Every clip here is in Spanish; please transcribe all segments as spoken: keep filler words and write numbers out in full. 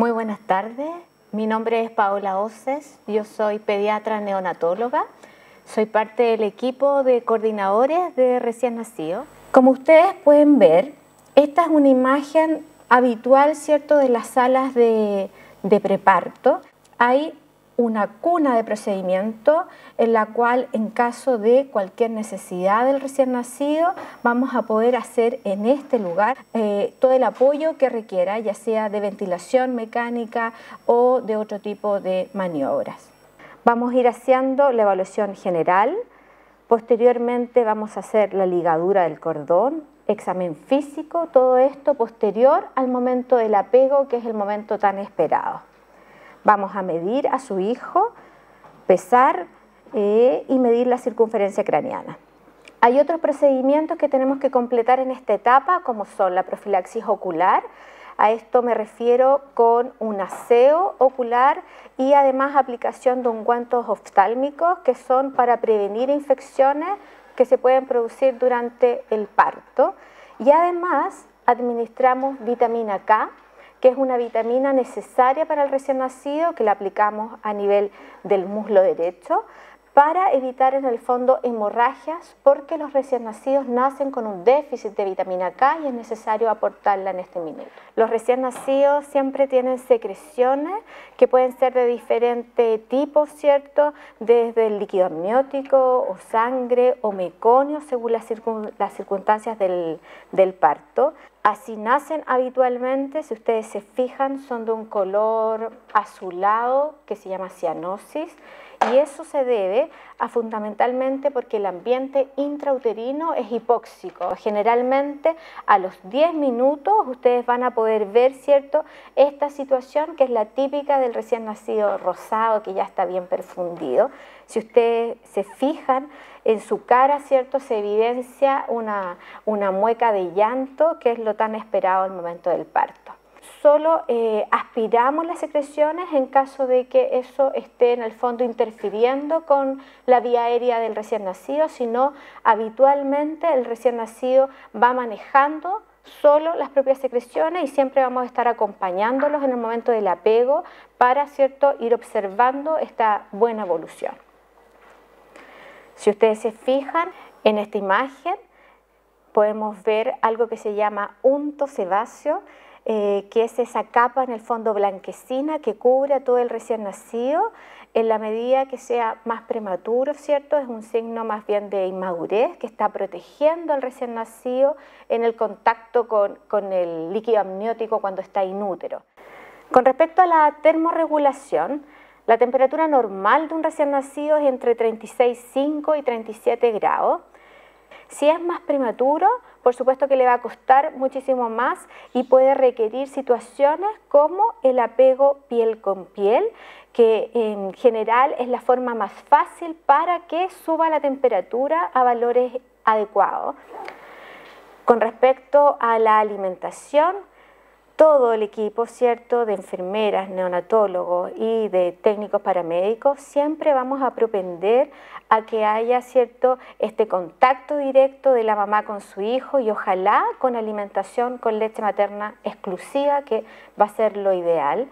Muy buenas tardes, mi nombre es Paola Osses, yo soy pediatra neonatóloga, soy parte del equipo de coordinadores de recién nacidos. Como ustedes pueden ver, esta es una imagen habitual, ¿cierto?, de las salas de, de preparto. Hay una cuna de procedimiento en la cual, en caso de cualquier necesidad del recién nacido, vamos a poder hacer en este lugar eh, todo el apoyo que requiera, ya sea de ventilación mecánica o de otro tipo de maniobras. Vamos a ir haciendo la evaluación general, posteriormente vamos a hacer la ligadura del cordón, examen físico, todo esto posterior al momento del apego, que es el momento tan esperado. Vamos a medir a su hijo, pesar eh, y medir la circunferencia craneana. Hay otros procedimientos que tenemos que completar en esta etapa, como son la profilaxis ocular. A esto me refiero con un aseo ocular y además aplicación de ungüentos oftálmicos, que son para prevenir infecciones que se pueden producir durante el parto. Y además administramos vitamina K, que es una vitamina necesaria para el recién nacido, que la aplicamos a nivel del muslo derecho para evitar en el fondo hemorragias, porque los recién nacidos nacen con un déficit de vitamina K y es necesario aportarla en este minuto. Los recién nacidos siempre tienen secreciones que pueden ser de diferente tipo, ¿cierto?, desde el líquido amniótico o sangre o meconio, según las, circun las circunstancias del, del parto. Así nacen habitualmente, si ustedes se fijan, son de un color azulado que se llama cianosis, y eso se debe a fundamentalmente porque el ambiente intrauterino es hipóxico. Generalmente a los diez minutos ustedes van a poder ver, ¿cierto?, esta situación que es la típica del recién nacido rosado, que ya está bien perfundido. Si ustedes se fijan en su cara, ¿cierto?, se evidencia una, una mueca de llanto, que es lo tan esperado al momento del parto. Solo eh, aspiramos las secreciones en caso de que eso esté en el fondo interfiriendo con la vía aérea del recién nacido, sino habitualmente el recién nacido va manejando solo las propias secreciones y siempre vamos a estar acompañándolos en el momento del apego para, ¿cierto?, ir observando esta buena evolución. Si ustedes se fijan en esta imagen, podemos ver algo que se llama unto sebáceo, eh, que es esa capa en el fondo blanquecina que cubre a todo el recién nacido. En la medida que sea más prematuro, ¿cierto?, es un signo más bien de inmadurez, que está protegiendo al recién nacido en el contacto con, con el líquido amniótico cuando está inútero. Con respecto a la termorregulación, la temperatura normal de un recién nacido es entre treinta y seis coma cinco y treinta y siete grados. Si es más prematuro, por supuesto que le va a costar muchísimo más y puede requerir situaciones como el apego piel con piel, que en general es la forma más fácil para que suba la temperatura a valores adecuados. Con respecto a la alimentación, todo el equipo, ¿cierto?, de enfermeras, neonatólogos y de técnicos paramédicos, siempre vamos a propender a que haya, ¿cierto?, este contacto directo de la mamá con su hijo, y ojalá con alimentación con leche materna exclusiva, que va a ser lo ideal.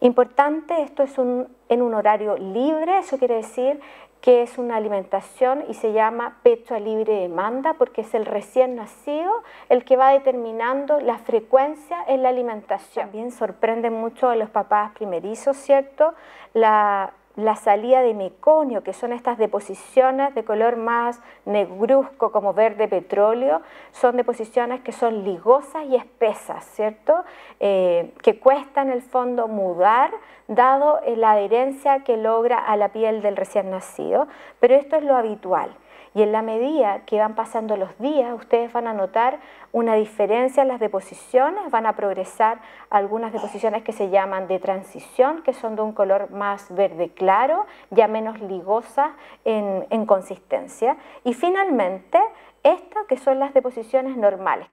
Importante, esto es un, en un horario libre, eso quiere decir que es una alimentación y se llama pecho a libre demanda, porque es el recién nacido el que va determinando la frecuencia en la alimentación. También sorprende mucho a los papás primerizos, ¿cierto?, la, la salida de meconio, que son estas deposiciones de color más negruzco, como verde petróleo. Son deposiciones que son ligosas y espesas, ¿cierto?, eh, que cuesta en el fondo mudar, dado la adherencia que logra a la piel del recién nacido, pero esto es lo habitual. Y en la medida que van pasando los días, ustedes van a notar una diferencia en las deposiciones, van a progresar algunas deposiciones que se llaman de transición, que son de un color más verde claro, ya menos ligosas en, en consistencia. Y finalmente, estas que son las deposiciones normales.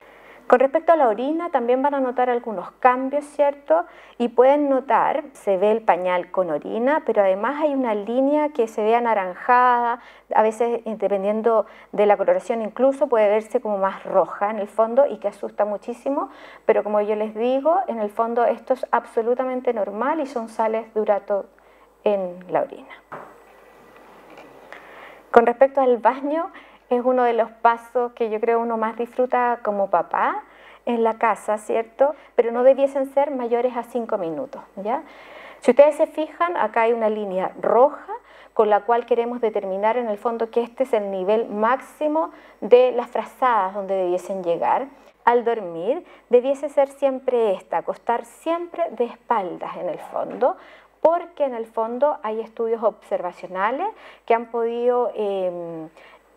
Con respecto a la orina también van a notar algunos cambios, ¿cierto? Y pueden notar, se ve el pañal con orina, pero además hay una línea que se ve anaranjada, a veces dependiendo de la coloración incluso puede verse como más roja en el fondo y que asusta muchísimo, pero como yo les digo, en el fondo esto es absolutamente normal y son sales de urato en la orina. Con respecto al baño, es uno de los pasos que yo creo uno más disfruta como papá en la casa, ¿cierto? Pero no debiesen ser mayores a cinco minutos, ¿ya? Si ustedes se fijan, acá hay una línea roja con la cual queremos determinar en el fondo que este es el nivel máximo de las frazadas donde debiesen llegar. Al dormir debiese ser siempre esta, acostar siempre de espaldas en el fondo, porque en el fondo hay estudios observacionales que han podido Eh,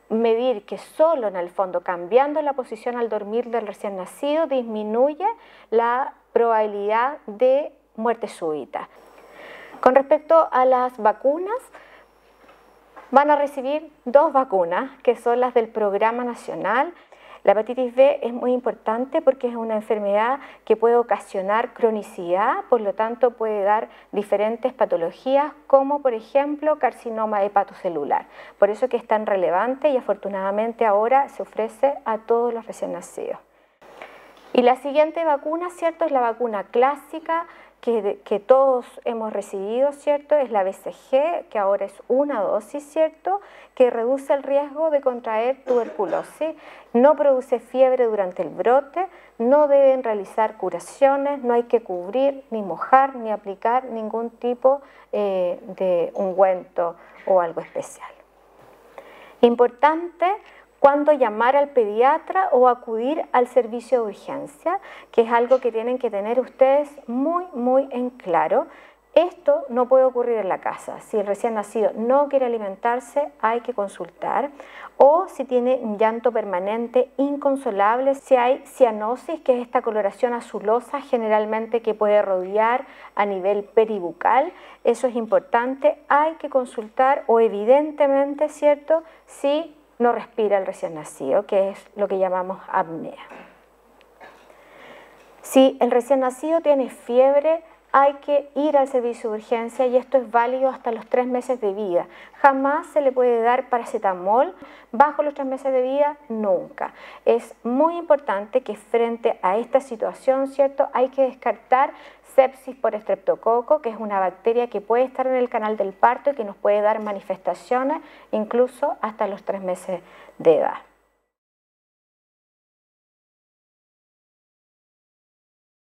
medir que solo en el fondo, cambiando la posición al dormir del recién nacido, disminuye la probabilidad de muerte súbita. Con respecto a las vacunas, van a recibir dos vacunas, que son las del Programa Nacional. La hepatitis B es muy importante porque es una enfermedad que puede ocasionar cronicidad, por lo tanto puede dar diferentes patologías como por ejemplo carcinoma hepatocelular. Por eso que es tan relevante y afortunadamente ahora se ofrece a todos los recién nacidos. Y la siguiente vacuna, ¿cierto?, es la vacuna clásica que, que todos hemos recibido, ¿cierto? Es la B C G, que ahora es una dosis, ¿cierto?, que reduce el riesgo de contraer tuberculosis, no produce fiebre durante el brote, no deben realizar curaciones, no hay que cubrir, ni mojar, ni aplicar ningún tipo eh, de ungüento o algo especial. Importante cuándo llamar al pediatra o acudir al servicio de urgencia, que es algo que tienen que tener ustedes muy, muy en claro. Esto no puede ocurrir en la casa. Si el recién nacido no quiere alimentarse, hay que consultar. O si tiene llanto permanente, inconsolable, si hay cianosis, que es esta coloración azulosa generalmente que puede rodear a nivel peribucal, eso es importante. Hay que consultar o evidentemente, ¿cierto?, si no respira el recién nacido, que es lo que llamamos apnea. Si el recién nacido tiene fiebre, hay que ir al servicio de urgencia y esto es válido hasta los tres meses de vida. Jamás se le puede dar paracetamol bajo los tres meses de vida, nunca. Es muy importante que frente a esta situación, ¿cierto?, hay que descartar sepsis por estreptococo, que es una bacteria que puede estar en el canal del parto y que nos puede dar manifestaciones incluso hasta los tres meses de edad.